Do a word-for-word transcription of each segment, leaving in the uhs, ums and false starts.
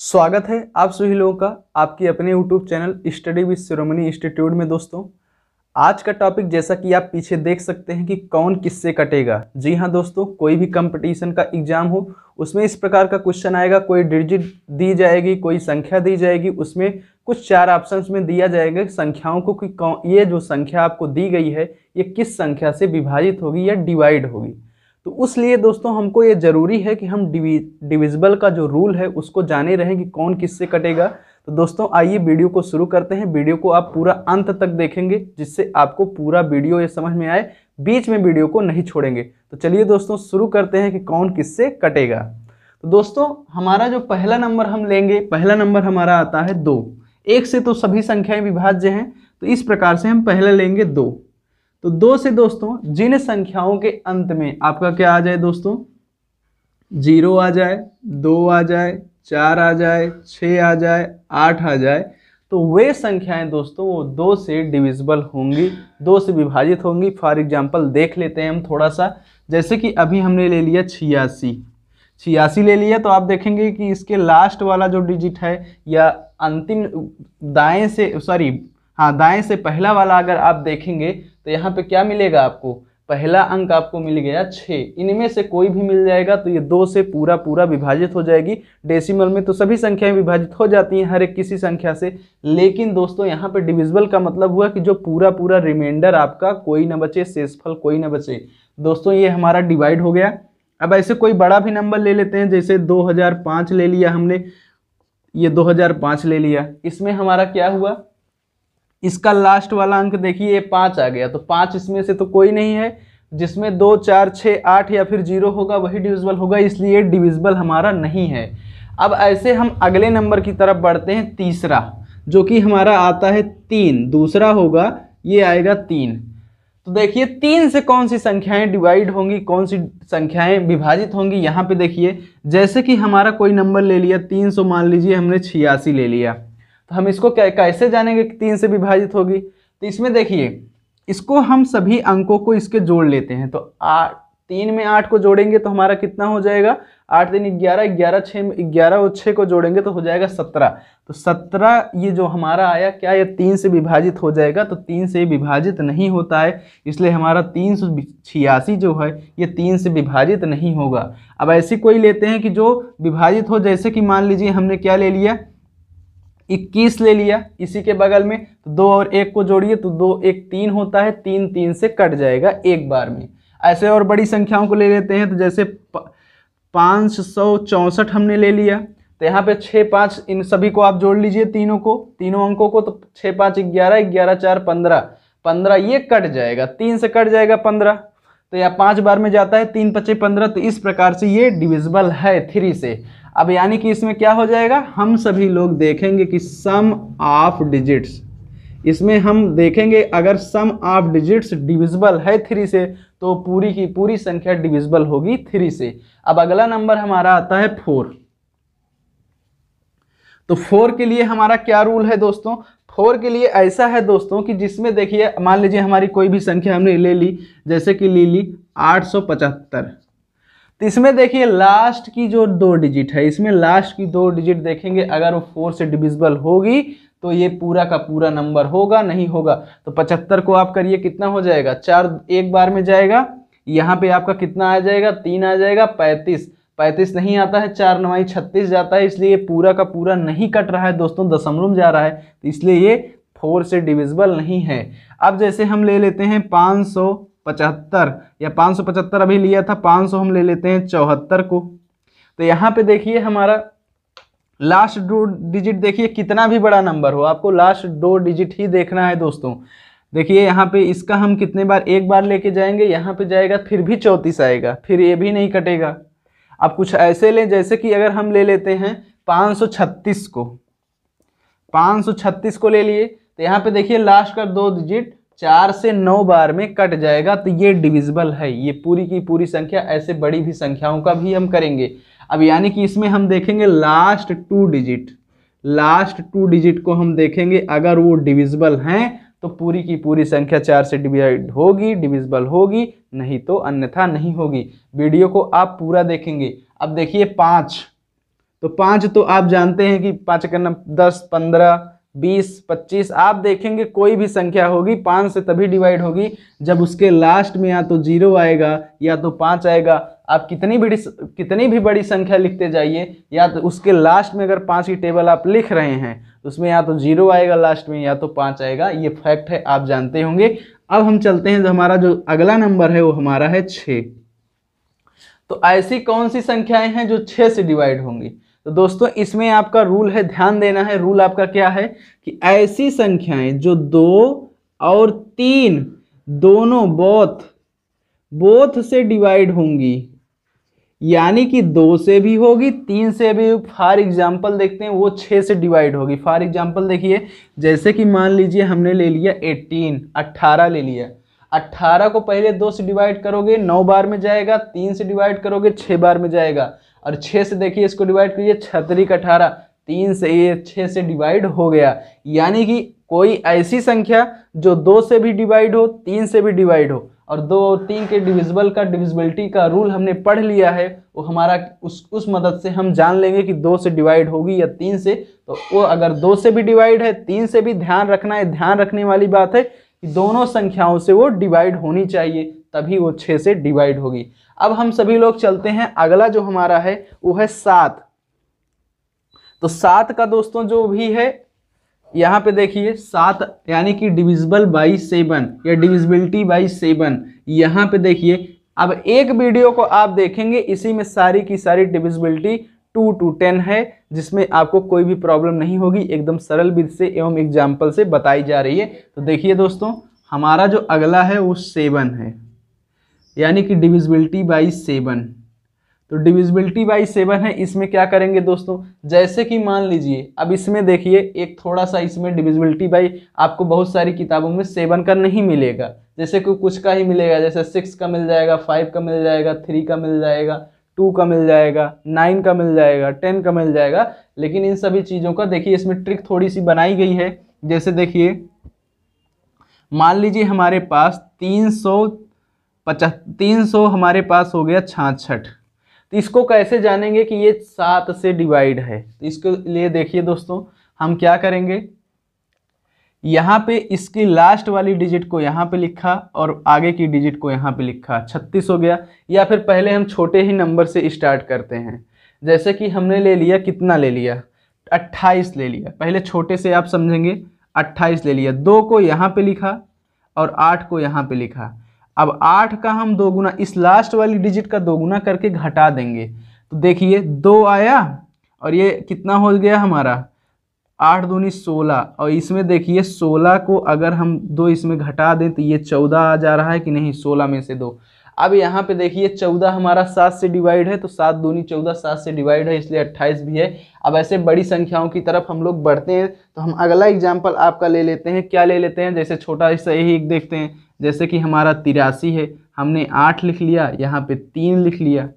स्वागत है आप सभी लोगों का आपकी अपने YouTube channel study with Shiromani institute में। दोस्तों आज का टॉपिक जैसा कि आप पीछे देख सकते हैं कि कौन किससे कटेगा। जी हाँ दोस्तों, कोई भी कंपटीशन का एग्जाम हो उसमें इस प्रकार का क्वेश्चन आएगा, कोई डिजिट दी जाएगी, कोई संख्या दी जाएगी, उसमें कुछ चार ऑप्शंस में दिया जाएगा संख्याओं को कि कौन ये जो संख्या आपको दी गई है ये किस संख्या से विभाजित होगी या डिवाइड होगी। तो उस लिए दोस्तों हमको ये ज़रूरी है कि हम डिवी डिविजिबल का जो रूल है उसको जाने रहें कि कौन किससे कटेगा। तो दोस्तों आइए वीडियो को शुरू करते हैं। वीडियो को आप पूरा अंत तक देखेंगे जिससे आपको पूरा वीडियो ये समझ में आए, बीच में वीडियो को नहीं छोड़ेंगे। तो चलिए दोस्तों शुरू करते हैं कि कौन किससे कटेगा। तो दोस्तों हमारा जो पहला नंबर हम लेंगे, पहला नंबर हमारा आता है दो। एक से तो सभी संख्याएँ विभाज्य हैं, तो इस प्रकार से हम पहले लेंगे दो। तो दो से दोस्तों जिन संख्याओं के अंत में आपका क्या आ जाए दोस्तों, जीरो आ जाए, दो आ जाए, चार आ जाए, छः आ जाए, आठ आ जाए, तो वे संख्याएं दोस्तों वो दो से डिविजिबल होंगी, दो से विभाजित होंगी। फॉर एग्जांपल देख लेते हैं हम थोड़ा सा, जैसे कि अभी हमने ले लिया छियासी, छियासी ले लिया। तो आप देखेंगे कि इसके लास्ट वाला जो डिजिट है या अंतिम दाएँ से सॉरी हाँ दाएँ से पहला वाला अगर आप देखेंगे तो यहाँ पे क्या मिलेगा आपको, पहला अंक आपको मिल गया छः। इनमें से कोई भी मिल जाएगा तो ये दो से पूरा पूरा विभाजित हो जाएगी। डेसिमल में तो सभी संख्याएं विभाजित हो जाती हैं हर एक किसी संख्या से, लेकिन दोस्तों यहाँ पे डिविजिबल का मतलब हुआ कि जो पूरा पूरा रिमाइंडर आपका कोई ना बचे, शेषफल कोई ना बचे। दोस्तों ये हमारा डिवाइड हो गया। अब ऐसे कोई बड़ा भी नंबर ले लेते हैं, जैसे दो हजार पाँच ले लिया हमने, ये दो हजार पाँच ले लिया। इसमें हमारा क्या हुआ, इसका लास्ट वाला अंक देखिए पाँच आ गया। तो पाँच इसमें से तो कोई नहीं है जिसमें दो, चार, छः, आठ या फिर जीरो होगा, वही डिविजिबल होगा, इसलिए डिविजिबल हमारा नहीं है। अब ऐसे हम अगले नंबर की तरफ बढ़ते हैं, तीसरा, जो कि हमारा आता है तीन। दूसरा होगा ये आएगा तीन। तो देखिए तीन से कौन सी संख्याएं डिवाइड होंगी, कौन सी संख्याएं विभाजित होंगी। यहाँ पे देखिए जैसे कि हमारा कोई नंबर ले लिया तीन सौ, मान लीजिए हमने छियासी ले लिया। हम इसको कैसे जानेंगे कि तीन से विभाजित होगी, तो इसमें देखिए इसको हम सभी अंकों को इसके जोड़ लेते हैं। तो आठ, तीन में आठ को जोड़ेंगे तो हमारा कितना हो जाएगा, आठ दिन ग्यारह, ग्यारह छः, ग्यारह और छः को जोड़ेंगे तो हो जाएगा सत्रह। तो सत्रह ये जो हमारा आया क्या ये तीन से विभाजित हो जाएगा, तो तीन से विभाजित नहीं होता है, इसलिए हमारा तीन सौ छियासी जो है ये तीन से विभाजित नहीं होगा। अब ऐसी कोई लेते हैं कि जो विभाजित हो, जैसे कि मान लीजिए हमने क्या ले लिया, इक्कीस ले लिया। इसी के बगल में तो दो और एक को जोड़िए तो दो एक तीन होता है, तीन तीन से कट जाएगा एक बार में। ऐसे और बड़ी संख्याओं को ले लेते हैं, तो जैसे पाँच सौ चौंसठ हमने ले लिया, तो यहाँ पे छः पाँच इन सभी को आप जोड़ लीजिए, तीनों को, तीनों अंकों को, तो छः पाँच ग्यारह, ग्यारह चार पंद्रह, पंद्रह ये कट जाएगा, तीन से कट जाएगा पंद्रह, तो यह पाँच बार में जाता है, तीन पच्चे पंद्रह। तो इस प्रकार से ये डिविजिबल है थ्री से। अब यानी कि इसमें क्या हो जाएगा, हम सभी लोग देखेंगे कि सम ऑफ डिजिट्स, इसमें हम देखेंगे अगर सम ऑफ डिजिट्स डिविजिबल है थ्री से तो पूरी की पूरी संख्या डिविजिबल होगी थ्री से। अब अगला नंबर हमारा आता है फोर। तो फोर के लिए हमारा क्या रूल है दोस्तों, फोर के लिए ऐसा है दोस्तों कि जिसमें देखिए मान लीजिए हमारी कोई भी संख्या हमने ले ली, जैसे कि ले ली आठ सौ पचहत्तर। तो इसमें देखिए लास्ट की जो दो डिजिट है, इसमें लास्ट की दो डिजिट देखेंगे, अगर वो फोर से डिविजिबल होगी तो ये पूरा का पूरा नंबर होगा, नहीं होगा तो पचहत्तर को आप करिए कितना हो जाएगा, चार एक बार में जाएगा, यहाँ पे आपका कितना आ जाएगा, तीन आ जाएगा, पैंतीस, पैंतीस नहीं आता है, चार नवाई छत्तीस जाता है, इसलिए पूरा का पूरा नहीं कट रहा है दोस्तों, दशमलव जा रहा है, तो इसलिए ये फोर से डिविजिबल नहीं है। अब जैसे हम ले लेते हैं पाँच सौ पचहत्तर या पाँच सौ पचहत्तर अभी लिया था, पाँच सौ हम ले लेते हैं चौहत्तर को। तो यहाँ पे देखिए हमारा लास्ट दो डिजिट, देखिए कितना भी बड़ा नंबर हो आपको लास्ट दो डिजिट ही देखना है दोस्तों। देखिए यहाँ पे इसका हम कितने बार, एक बार लेके जाएंगे, यहाँ पे जाएगा फिर भी चौंतीस आएगा, फिर ये भी नहीं कटेगा। अब कुछ ऐसे लें जैसे कि अगर हम ले लेते हैं पाँच सौ छत्तीस को, पाँच सौ छत्तीस को ले लिए, तो यहाँ पे देखिए लास्ट का दो डिजिट चार से नौ बार में कट जाएगा, तो ये डिविजिबल है, ये पूरी की पूरी संख्या। ऐसे बड़ी भी संख्याओं का भी हम करेंगे। अब यानी कि इसमें हम देखेंगे last two digit, last two digit को हम देखेंगे, अगर वो डिविजिबल हैं तो पूरी की पूरी संख्या चार से डिवाइड होगी, डिविजिबल होगी, नहीं तो अन्यथा नहीं होगी। वीडियो को आप पूरा देखेंगे। अब देखिए पाँच, तो पाँच तो आप जानते हैं कि पाँच का नाम दस, पंद्रह, बीस, पच्चीस, आप देखेंगे कोई भी संख्या होगी पाँच से तभी डिवाइड होगी जब उसके लास्ट में या तो जीरो आएगा या तो पाँच आएगा। आप कितनी बड़ी कितनी भी बड़ी संख्या लिखते जाइए, या तो उसके लास्ट में अगर पाँच की टेबल आप लिख रहे हैं उसमें या तो जीरो आएगा लास्ट में या तो पाँच आएगा, ये फैक्ट है, आप जानते होंगे। अब हम चलते हैं, जो हमारा जो अगला नंबर है वो हमारा है छः। तो ऐसी कौन सी संख्याएं हैं जो छः से डिवाइड होंगी? तो दोस्तों इसमें आपका रूल है, ध्यान देना है, रूल आपका क्या है कि ऐसी संख्याएं जो दो और तीन दोनों बोथ बोथ से डिवाइड होंगी, यानी कि दो से भी होगी तीन से भी। फॉर एग्जांपल देखते हैं, वो छः से डिवाइड होगी। फॉर एग्जांपल देखिए, जैसे कि मान लीजिए हमने ले लिया एटीन, अट्ठारह ले लिया। अट्ठारह को पहले दो से डिवाइड करोगे नौ बार में जाएगा, तीन से डिवाइड करोगे छः बार में जाएगा, और छः से देखिए इसको डिवाइड करिए, छतरी का अठारह, तीन से ये छः से डिवाइड हो गया। यानी कि कोई ऐसी संख्या जो दो से भी डिवाइड हो तीन से भी डिवाइड हो, और दो और तीन के डिविजिबल का डिविजिबिलिटी का रूल हमने पढ़ लिया है, वो हमारा उस उस मदद से हम जान लेंगे कि दो से डिवाइड होगी या तीन से। तो वो अगर दो से भी डिवाइड है तीन से भी, ध्यान रखना है, ध्यान रखने वाली बात है कि दोनों संख्याओं से वो डिवाइड होनी चाहिए तभी वो छः से डिवाइड होगी। अब हम सभी लोग चलते हैं, अगला जो हमारा है वो है सात। तो सात का दोस्तों जो भी है यहाँ पे देखिए, सात यानी कि डिविजिबल बाई सेवन या डिविजिबिलिटी बाई सेवन, यहाँ पे देखिए। अब एक वीडियो को आप देखेंगे, इसी में सारी की सारी डिविजिबिलिटी टू टू टेन है, जिसमें आपको कोई भी प्रॉब्लम नहीं होगी, एकदम सरल विधि से एवं एग्जाम्पल से बताई जा रही है। तो देखिए दोस्तों, हमारा जो अगला है वो सेवन है, यानी कि डिविजिबिलिटी बाई सेवन। तो डिविजिबिलिटी बाई सेवन है, इसमें क्या करेंगे दोस्तों, जैसे कि मान लीजिए, अब इसमें देखिए एक थोड़ा सा, इसमें डिविजिबिलिटी बाई आपको बहुत सारी किताबों में सेवन का नहीं मिलेगा, जैसे कि कुछ का ही मिलेगा, जैसे सिक्स का मिल जाएगा, फाइव का मिल जाएगा, थ्री का मिल जाएगा, टू का मिल जाएगा, नाइन का मिल जाएगा, टेन का मिल जाएगा। लेकिन इन सभी चीज़ों का देखिए इसमें ट्रिक थोड़ी सी बनाई गई है। जैसे देखिए, मान लीजिए हमारे पास तीन सौ पचास तीन सौ हमारे पास हो गया छियासठ। तो इसको कैसे जानेंगे कि ये सात से डिवाइड है? तो इसके लिए देखिए दोस्तों, हम क्या करेंगे, यहाँ पे इसकी लास्ट वाली डिजिट को यहाँ पे लिखा और आगे की डिजिट को यहाँ पे लिखा, छत्तीस हो गया। या फिर पहले हम छोटे ही नंबर से स्टार्ट करते हैं, जैसे कि हमने ले लिया, कितना ले लिया, अट्ठाईस ले लिया। पहले छोटे से आप समझेंगे, अट्ठाईस ले लिया, दो को यहाँ पे लिखा और आठ को यहाँ पे लिखा। अब आठ का हम दोगुना, इस लास्ट वाली डिजिट का दोगुना करके घटा देंगे, तो देखिए दो आया और ये कितना हो गया हमारा, आठ दूनी सोलह, और इसमें देखिए सोलह को अगर हम दो इसमें घटा दें तो ये चौदह आ जा रहा है कि नहीं, सोलह में से दो। अब यहाँ पे देखिए चौदह हमारा सात से डिवाइड है, तो सात दूनी चौदह, सात से डिवाइड है, इसलिए अट्ठाईस भी है। अब ऐसे बड़ी संख्याओं की तरफ हम लोग बढ़ते हैं। तो हम अगला एग्जाम्पल आपका ले लेते हैं, क्या ले लेते हैं, जैसे छोटा सा यही एक देखते हैं, जैसे कि हमारा तिरासी है, हमने आठ लिख लिया, यहाँ पे तीन लिख लिया।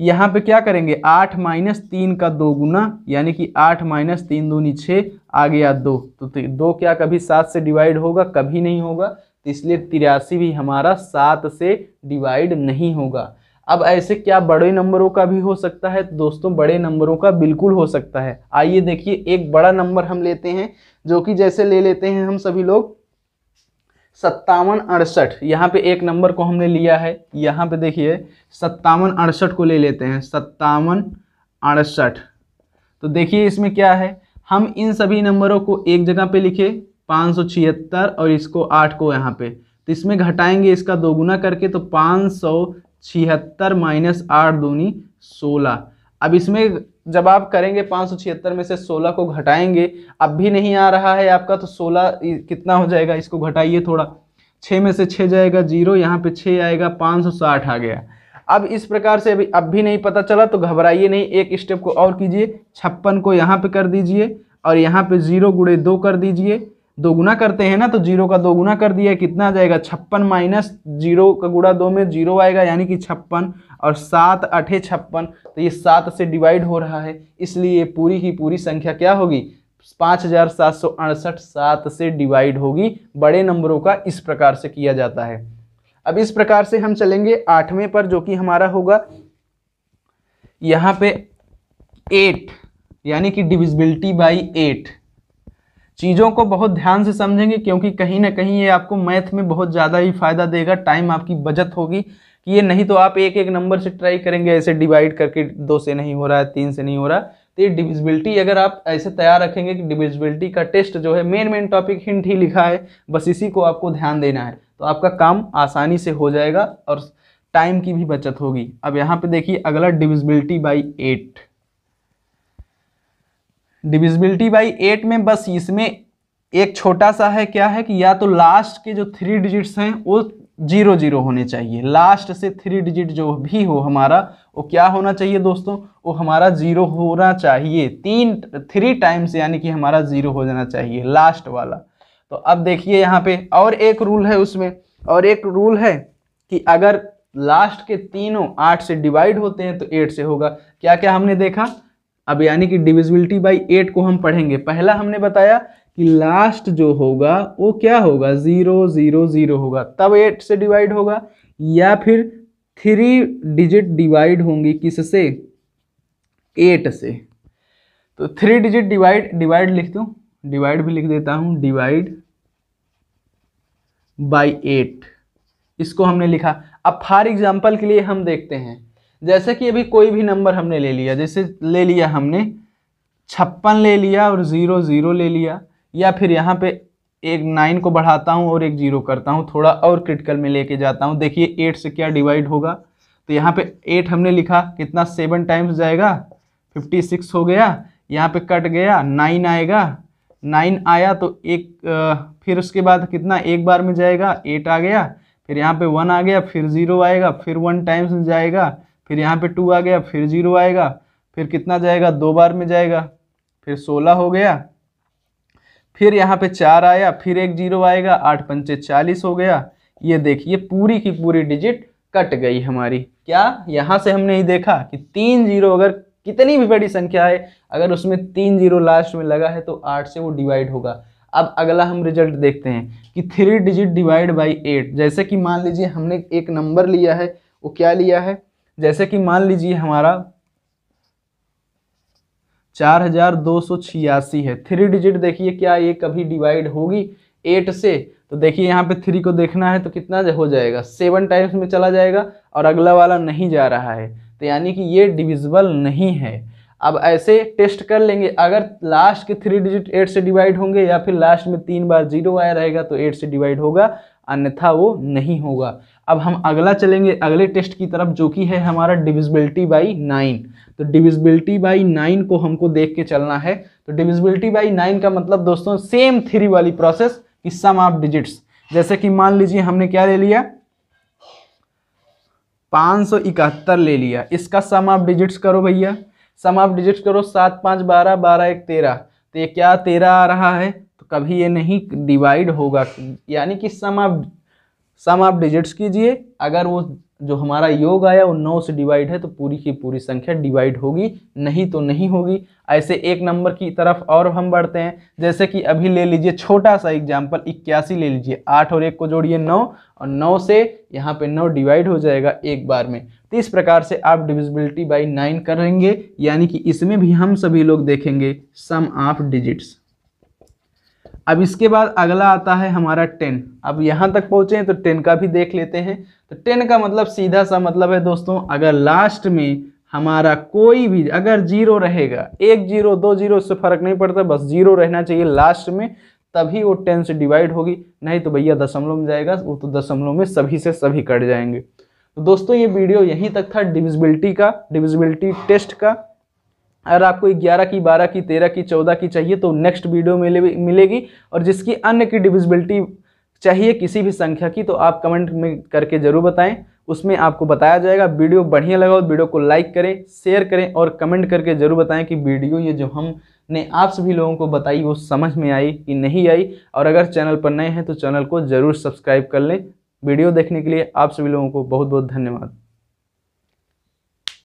यहाँ पे क्या करेंगे, आठ माइनस तीन का दो गुना, यानी कि आठ माइनस तीन दूनी छः, आ गया दो। तो दो क्या कभी सात से डिवाइड होगा? कभी नहीं होगा, तो इसलिए तिरासी भी हमारा सात से डिवाइड नहीं होगा। अब ऐसे क्या बड़े नंबरों का भी हो सकता है? तो दोस्तों बड़े नंबरों का बिल्कुल हो सकता है। आइए देखिए, एक बड़ा नंबर हम लेते हैं, जो कि जैसे ले लेते हैं हम सभी लोग सत्तावन अड़सठ। यहाँ पे एक नंबर को हमने लिया है, यहाँ पे देखिए सत्तावन अड़सठ को ले लेते हैं, सत्तावन अड़सठ। तो देखिए इसमें क्या है, हम इन सभी नंबरों को एक जगह पे लिखे, पाँच सौ छिहत्तर, और इसको आठ को यहाँ पे, तो इसमें घटाएंगे इसका दोगुना करके, तो पाँच सौ छिहत्तर माइनस आठ दूनी सोलह। अब इसमें जब आप करेंगे पाँच सौ छिहत्तर में से सोलह को घटाएंगे, अब भी नहीं आ रहा है आपका, तो सोलह कितना हो जाएगा, इसको घटाइए थोड़ा, छः में से छः जाएगा जीरो, यहाँ पे छः आएगा, पाँच सौ साठ आ गया। अब इस प्रकार से अभी अब भी नहीं पता चला तो घबराइए नहीं, एक स्टेप को और कीजिए, छप्पन को यहाँ पे कर दीजिए और यहाँ पे जीरो गुणे दो कर दीजिए, दोगुना करते हैं ना, तो जीरो का दोगुना कर दिया, कितना आ जाएगा, छप्पन माइनस जीरो का गुणा दो में जीरो आएगा, यानी कि छप्पन, और सात अठे छप्पन, तो ये सात से डिवाइड हो रहा है, इसलिए ये पूरी की पूरी संख्या क्या होगी, पाँच हजार सात सौ अड़सठ सात से डिवाइड होगी। बड़े नंबरों का इस प्रकार से किया जाता है। अब इस प्रकार से हम चलेंगे आठवें पर, जो कि हमारा होगा यहाँ पे एट, यानी कि डिविजिबिलिटी बाई एट। चीज़ों को बहुत ध्यान से समझेंगे क्योंकि कहीं ना कहीं ये आपको मैथ में बहुत ज़्यादा ही फायदा देगा, टाइम आपकी बचत होगी कि ये नहीं तो आप एक एक नंबर से ट्राई करेंगे ऐसे डिवाइड करके, दो से नहीं हो रहा है, तीन से नहीं हो रहा, तो ये डिविजिबिलिटी अगर आप ऐसे तैयार रखेंगे कि डिविजिबिलिटी का टेस्ट जो है मेन मेन टॉपिक हिंट ही लिखा है, बस इसी को आपको ध्यान देना है, तो आपका काम आसानी से हो जाएगा और टाइम की भी बचत होगी। अब यहाँ पे देखिए अगला divisibility by eight. Divisibility by eight में बस इसमें एक छोटा सा है, क्या है कि या तो लास्ट के जो थ्री डिजिट्स हैं वो जीरो जीरो होने चाहिए, लास्ट से थ्री डिजिट जो भी हो हमारा वो क्या होना चाहिए दोस्तों, वो हमारा जीरो होना चाहिए, तीन थ्री टाइम्स यानी कि हमारा जीरो हो जाना चाहिए लास्ट वाला। तो अब देखिए यहाँ पे और एक रूल है उसमें, और एक रूल है कि अगर लास्ट के तीनों आठ से डिवाइड होते हैं तो एट से होगा। क्या क्या हमने देखा अब, यानी कि डिविजिबिलिटी बाई एट को हम पढ़ेंगे। पहला हमने बताया कि लास्ट जो होगा वो क्या होगा, ज़ीरो ज़ीरो ज़ीरो होगा तब एट से डिवाइड होगा, या फिर थ्री डिजिट डिवाइड होंगी किससे, एट से। तो थ्री डिजिट डिवाइड, डिवाइड लिख दूं, डिवाइड भी लिख देता हूं, डिवाइड बाई एट, इसको हमने लिखा। अब फॉर एग्जाम्पल के लिए हम देखते हैं, जैसे कि अभी कोई भी नंबर हमने ले लिया, जैसे ले लिया हमने छप्पन ले लिया और ज़ीरो ज़ीरो ले लिया, या फिर यहाँ पे एक नाइन को बढ़ाता हूँ और एक ज़ीरो करता हूँ, थोड़ा और क्रिटिकल में लेके जाता हूँ। देखिए एट से क्या डिवाइड होगा, तो यहाँ पे एट हमने लिखा कितना, सेवन टाइम्स जाएगा, फिफ्टी सिक्स हो गया, यहाँ पे कट गया, नाइन आएगा, नाइन आया तो एक, फिर उसके बाद कितना एक बार में जाएगा, एट आ गया, फिर यहाँ पे वन आ गया, फिर ज़ीरो आएगा, फिर वन टाइम्स जाएगा, फिर यहाँ पे टू आ गया, फिर जीरो आएगा, फिर कितना जाएगा, दो बार में जाएगा, फिर सोलह हो गया, फिर यहाँ पे चार आया, फिर एक जीरो आएगा, आठ पंचे चालीस हो गया। ये देखिए पूरी की पूरी डिजिट कट गई हमारी। क्या यहाँ से हमने ही देखा कि तीन जीरो, अगर कितनी भी बड़ी संख्या है अगर उसमें तीन जीरो लास्ट में लगा है तो आठ से वो डिवाइड होगा। अब अगला हम रिजल्ट देखते हैं कि three digit divide by eight. जैसे कि मान लीजिए हमने एक नंबर लिया है, वो क्या लिया है, जैसे कि मान लीजिए हमारा चार हजार दो सौ छियासी है, थ्री डिजिट देखिए क्या ये कभी डिवाइड होगी एट से, तो देखिए यहाँ पे थ्री को देखना है तो कितना हो जाएगा, सेवन टाइम्स में चला जाएगा और अगला वाला नहीं जा रहा है, तो यानी कि ये डिविजिबल नहीं है। अब ऐसे टेस्ट कर लेंगे, अगर लास्ट के थ्री डिजिट एट से डिवाइड होंगे या फिर लास्ट में तीन बार जीरो आया रहेगा तो एट से डिवाइड होगा, अन्यथा वो नहीं होगा। अब हम अगला चलेंगे अगले टेस्ट की तरफ जो कि है हमारा डिविजिबिलिटी बाई नाइन। तो डिविजिबिलिटी बाई नाइन को हमको देख के चलना है। तो डिविजिबिलिटी बाई नाइन का मतलब दोस्तों सेम थ्री वाली प्रोसेस कि सम ऑफ डिजिट्स। जैसे कि मान लीजिए हमने क्या ले लिया, पाँच सौ इकहत्तर ले लिया, इसका सम ऑफ डिजिट्स करो भैया, सम ऑफ डिजिट्स करो, सात पाँच बारह, बारह एक तेरह, तो ये क्या तेरह आ रहा है, तो कभी ये नहीं डिवाइड होगा, यानी कि sum of sum of digits कीजिए, अगर वो जो हमारा योग आया वो नौ से डिवाइड है तो पूरी की पूरी संख्या डिवाइड होगी, नहीं तो नहीं होगी। ऐसे एक नंबर की तरफ और हम बढ़ते हैं, जैसे कि अभी ले लीजिए छोटा सा एग्जाम्पल इक्यासी ले लीजिए, आठ और एक को जोड़िए नौ, और नौ से यहाँ पे नौ डिवाइड हो जाएगा एक बार में। तो इस प्रकार से आप डिविजिबिलिटी बाई नाइन करेंगे, यानी कि इसमें भी हम सभी लोग देखेंगे सम ऑफ डिजिट्स। अब इसके बाद अगला आता है हमारा टेन। अब यहाँ तक पहुँचे हैं तो टेन का भी देख लेते हैं। तो टेन का मतलब सीधा सा मतलब है दोस्तों, अगर लास्ट में हमारा कोई भी अगर जीरो रहेगा, एक जीरो दो जीरो उससे फर्क नहीं पड़ता, बस जीरो रहना चाहिए लास्ट में, तभी वो टेन से डिवाइड होगी, नहीं तो भैया दशमलव में जाएगा, वो तो दशमलव में सभी से सभी कट जाएंगे। तो दोस्तों ये वीडियो यहीं तक था डिविजिबिलिटी का, डिविजिबिलिटी टेस्ट का। अगर आपको ग्यारह की, बारह की, तेरह की, चौदह की चाहिए तो नेक्स्ट वीडियो मिले मिलेगी और जिसकी अन्य की डिविजिबिलिटी चाहिए किसी भी संख्या की तो आप कमेंट में करके ज़रूर बताएं, उसमें आपको बताया जाएगा। वीडियो बढ़िया लगा तो वीडियो को लाइक करें, शेयर करें और कमेंट करके ज़रूर बताएं कि वीडियो ये जो हमने आप सभी लोगों को बताई वो समझ में आई कि नहीं आई, और अगर चैनल पर नए हैं तो चैनल को ज़रूर सब्सक्राइब कर लें। वीडियो देखने के लिए आप सभी लोगों को बहुत बहुत धन्यवाद।